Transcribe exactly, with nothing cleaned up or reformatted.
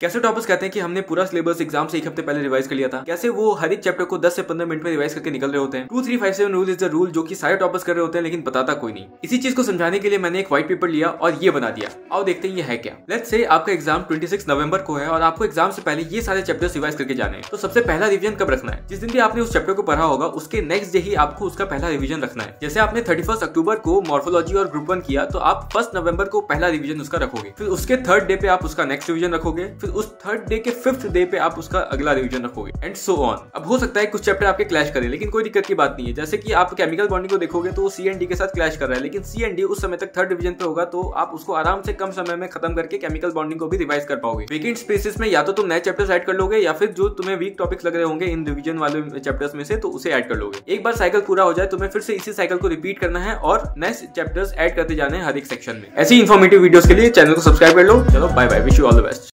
कैसे टॉपर्स कहते हैं कि हमने पूरा सिलेबस एग्जाम से एक हफ्ते पहले रिवाइज कर लिया था, कैसे वो हर एक चैप्टर को दस से पंद्रह मिनट में रिवाइज करके निकल रहे होते हैं। Two three five seven rule is the rule जो कि सारे टॉपर्स कर रहे होते हैं लेकिन बताता कोई नहीं। इसी चीज को समझाने के लिए मैंने एक व्हाइट पेपर लिया और ये बना दिया। आओ देखते हैं ये है क्या। लेट्स से आपका एग्जाम छब्बीस नवंबर को है और आपको एग्जाम से पहले ये सारे चैप्टर्स रिवाइज करके जाने हैं। तो सबसे पहला रिवीजन कब रखना है? जिस दिन भी आपने उस चैप्टर को पढ़ा होगा उसके नेक्स्ट डे ही आपको उसका पहला रिवीजन रखना है। जैसे आपने इकतीस अक्टूबर को मॉर्फोलॉजी और ग्रुप वन किया तो आप फर्स्ट नवंबर को पहला रिवीजन उसका रखोगे, फिर उसके थर्ड डे पे आप उसका नेक्स्ट रिवीजन रखोगे, फिर उस थर्ड डे के फिफ्थ डे पे आप उसका अगला रिवीजन रखोगे एंड सो ऑन। अब हो सकता है कुछ चैप्टर आपके क्लैश करें लेकिन कोई दिक्कत की बात नहीं है। जैसे कि आप केमिकल बॉन्डिंग को देखोगे तो सी एंड डी के साथ क्लैश कर रहा है लेकिन सी एंड डी उस समय तक थर्ड डिवीजन पे होगा तो आप उसको आराम से कम समय में खत्म करके केमिकल बॉन्डिंग को भी रिवाइज कर पाओगे। वीकेंड स्पेसेस में या तो तुम नए चैप्टर्स ऐड कर लोगे या फिर जो तुम्हें वीक टॉपिक्स लग रहे होंगे इन डिवीजन वाले चैप्टर्स में से तो उसे ऐड कर लोगे। एक बार साइकिल पूरा हो जाए तुम्हें फिर से इसी साइकिल को रिपीट करना है और नए चैप्टर्स ऐड करते जाने हैं हर एक सेक्शन में। ऐसी इन्फॉर्मेटिव वीडियोस के लिए चैनल को सब्सक्राइब कर लो। चलो bye bye, wish you all the best.